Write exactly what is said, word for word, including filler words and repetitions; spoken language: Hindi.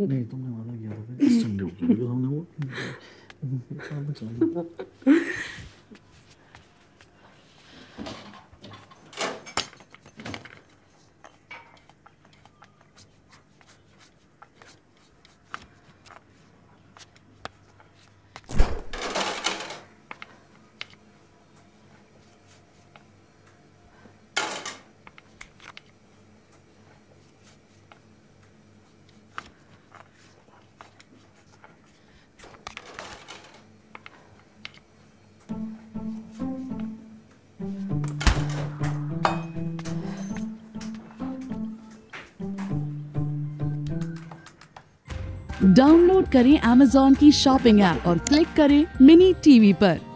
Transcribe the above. नहीं तुमने माना किया था फिर इस संडे को क्योंकि हमने वो काम चलाया। डाउनलोड करें Amazon की शॉपिंग ऐप और क्लिक करें मिनी टीवी पर।